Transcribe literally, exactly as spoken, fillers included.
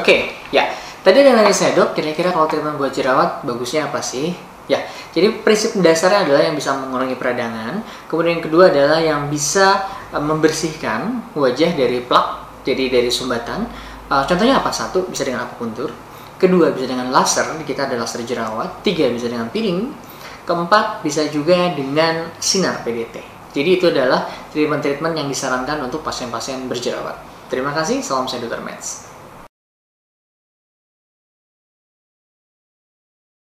Oke, ya. Tadi dengan analisa dok, kira-kira kalau treatment buat jerawat bagusnya apa sih? Ya, jadi prinsip dasarnya adalah yang bisa mengurangi peradangan. Kemudian yang kedua adalah yang bisa membersihkan wajah dari plak, jadi dari sumbatan. Uh, contohnya apa? Satu, bisa dengan akupuntur. Kedua, bisa dengan laser. Kita ada laser jerawat. Tiga, bisa dengan peeling. Keempat, bisa juga dengan sinar P D T. Jadi itu adalah treatment-treatment yang disarankan untuk pasien-pasien berjerawat. Terima kasih. Salam saya dokter Metz.